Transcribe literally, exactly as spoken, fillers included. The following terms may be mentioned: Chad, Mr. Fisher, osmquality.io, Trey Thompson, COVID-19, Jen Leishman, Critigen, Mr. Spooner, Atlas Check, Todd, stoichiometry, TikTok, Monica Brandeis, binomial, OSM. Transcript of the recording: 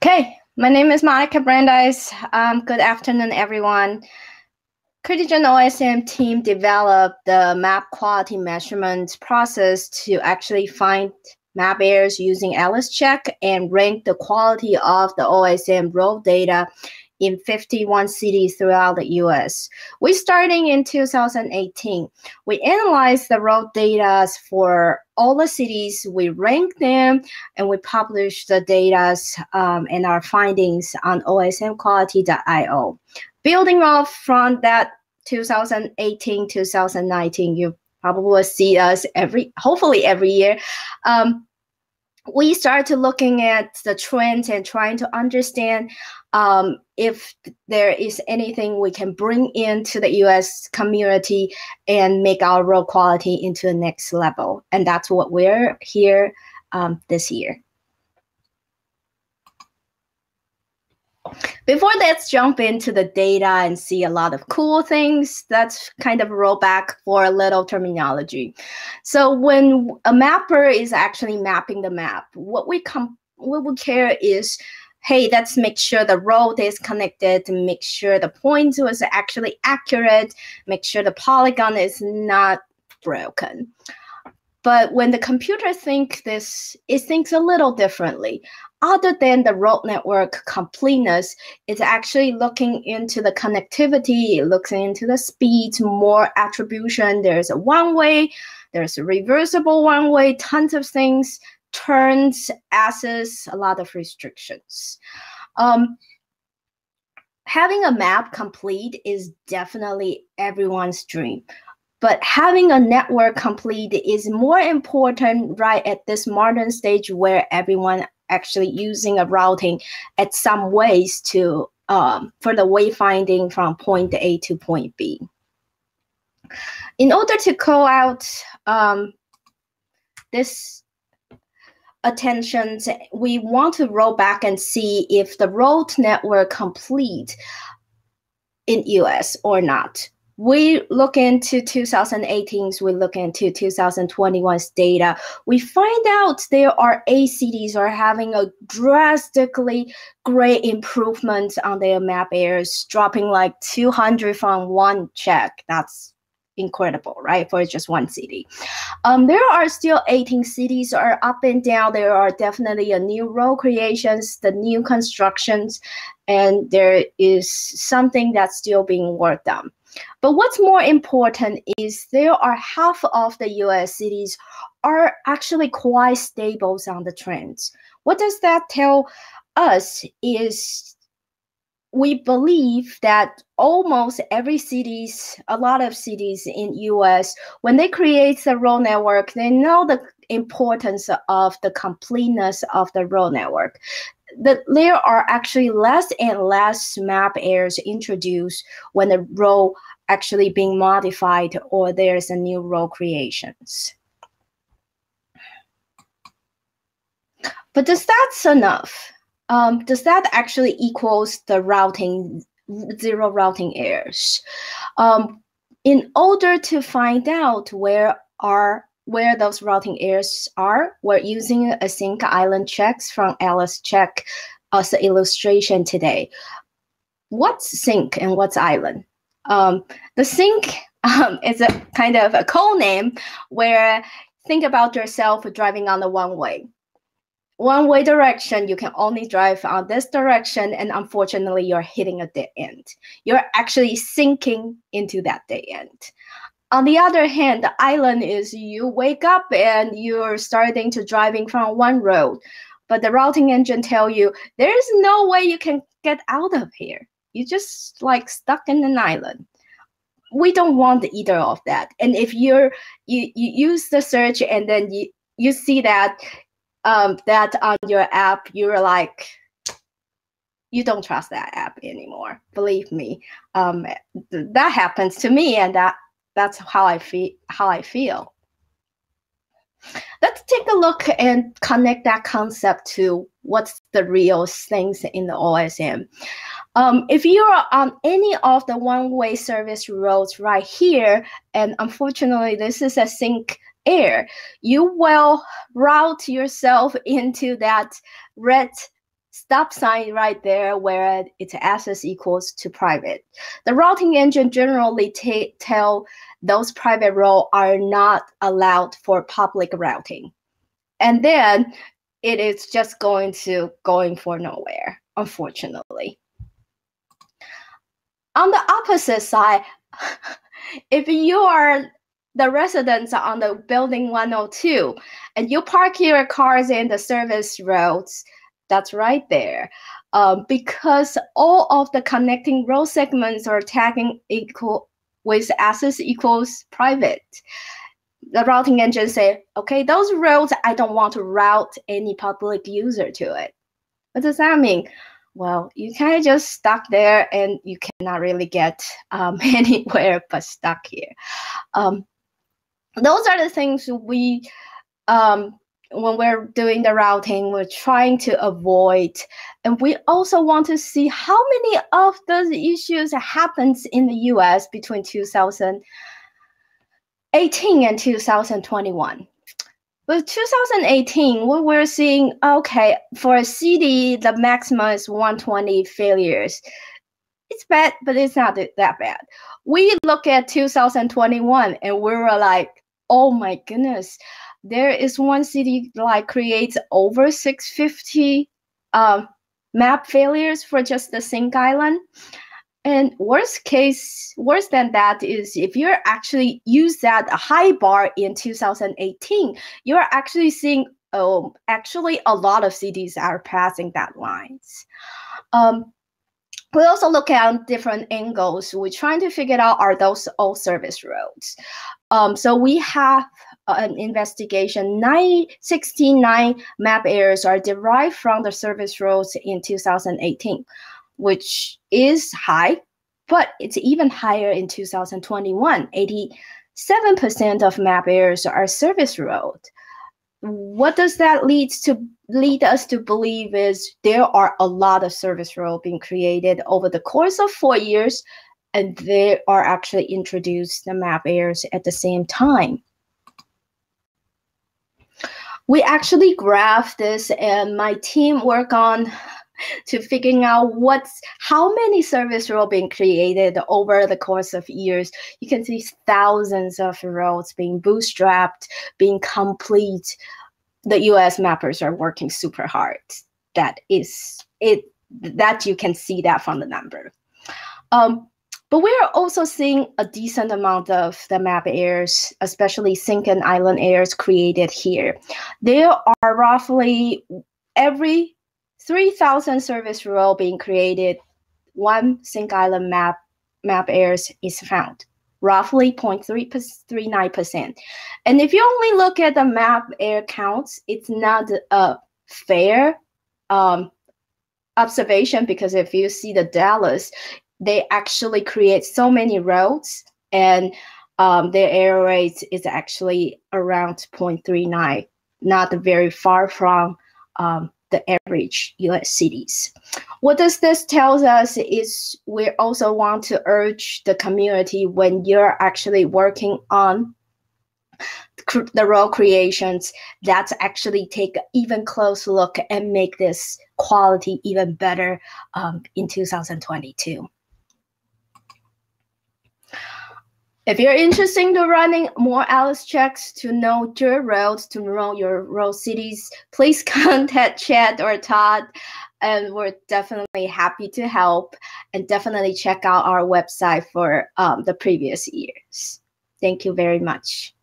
Okay, my name is Monica Brandeis. Um, good afternoon, everyone. Critigen O S M team developed the map quality measurement process to actually find map errors using Atlas Check and rank the quality of the O S M road data in fifty-one cities throughout the U S. We starting in two thousand eighteen. We analyzed the road data for all the cities, we ranked them, and we published the data um, and our findings on O S M quality dot i o. Building off from that two thousand eighteen, two thousand nineteen, you probably see us every, hopefully every year. Um, we started looking at the trends and trying to understand um, if there is anything we can bring into the U S community and make our road quality into the next level. And that's what we're here um, this year. Before let's jump into the data and see a lot of cool things, let's kind of roll back for a little terminology. So when a mapper is actually mapping the map, what we, com what we care is, hey, let's make sure the road is connected, make sure the points was actually accurate, make sure the polygon is not broken. But when the computer thinks this, it thinks a little differently. Other than the road network completeness, it's actually looking into the connectivity, it looks into the speed, more attribution. There's a one-way, there's a reversible one-way, tons of things, turns, access, a lot of restrictions. Um, having a map complete is definitely everyone's dream. But having a network complete is more important right at this modern stage where everyone actually using a routing at some ways to um, for the wayfinding from point A to point B. In order to call out um, this attention, we want to roll back and see if the road network complete in U S or not. We look into two thousand eighteen's, we look into two thousand twenty-one's data. We find out there are eight cities are having a drastically great improvement on their map errors, dropping like two hundred from one check. That's incredible, right, for just one city. Um, there are still eighteen cities are up and down. There are definitely a new road creations, the new constructions, and there is something that's still being worked on. But what's more important is there are half of the U S cities are actually quite stable on the trends. What does that tell us is we believe that almost every cities, a lot of cities in U S, when they create the road network, they know the importance of the completeness of the road network. That there are actually less and less map errors introduced when the road actually being modified or there's a new road creations. But does that's enough? Um, does that actually equals the routing, zero routing errors? Um, in order to find out where are where those routing errors are, we're using a async island checks from Atlas Check as an illustration today. What's sync and what's island? Um, the sync um, is a kind of a code name where think about yourself driving on the one way. One way direction, you can only drive on this direction, and unfortunately you're hitting a dead end. You're actually sinking into that dead end. On the other hand, the island is you wake up and you're starting to driving from one road, but the routing engine tell you there's no way you can get out of here. You're just like stuck in an island. We don't want either of that. And if you're you you use the search and then you you see that um, that on your app, you're like, you don't trust that app anymore. Believe me, um, th that happens to me, and that. That's how I feel. How I feel. Let's take a look and connect that concept to what's the real things in the O S M. Um, if you are on any of the one-way service roads right here, and unfortunately this is a sync error, you will route yourself into that red stop sign right there where its access equals to private. The routing engine generally tell those private roles are not allowed for public routing. And then it is just going to going for nowhere, unfortunately. On the opposite side, if you are the residents on the building one oh two and you park your cars in the service roads, that's right there. Um, because all of the connecting road segments are tagging equal with access equals private. The routing engine say, okay, those roads, I don't want to route any public user to it. What does that mean? Well, you kind of just stuck there and you cannot really get um, anywhere but stuck here. Um, those are the things we, um, when we're doing the routing, we're trying to avoid. And we also want to see how many of those issues happens in the U S between two thousand eighteen and two thousand twenty-one. With two thousand eighteen, we were seeing, okay, for a C D, the maximum is one hundred twenty failures. It's bad, but it's not that bad. We look at two thousand twenty-one and we were like, oh my goodness, there is one C D like creates over six hundred fifty uh, map failures for just the Sink Island. And worst case, worse than that is if you're actually use that high bar in two thousand eighteen, you're actually seeing, oh, actually a lot of C Ds are passing that lines. Um, we also look at different angles. We're trying to figure out, are those all service roads? Um, so we have an investigation. nine sixty-nine map errors are derived from the service roads in two thousand eighteen. Which is high, but it's even higher in two thousand twenty-one. eighty-seven percent of map errors are service road. What does that lead to lead us to believe is there are a lot of service road being created over the course of four years, and they are actually introduced the map errors at the same time. We actually graphed this, and my team work on to figuring out what's how many service roads being created over the course of years. You can see thousands of roads being bootstrapped, being complete. The U S mappers are working super hard. That is it. That you can see that from the number. Um, but we are also seeing a decent amount of the map errors, especially Sink and Island errors created here. There are roughly every three thousand service row being created, one Sink Island map map errors is found, roughly zero point three nine percent. And if you only look at the map error counts, it's not a fair um, observation, because if you see the Dallas, they actually create so many roads, and um, their error rate is actually around zero point three nine, not very far from um, the average U S cities. What does this tells us is we also want to urge the community, when you're actually working on the role creations, that's actually take an even close look and make this quality even better um, in two thousand twenty-two. If you're interested in running more Atlas checks to know your roads, to know your road cities, please contact Chad or Todd, and we're definitely happy to help, and definitely check out our website for um, the previous years. Thank you very much.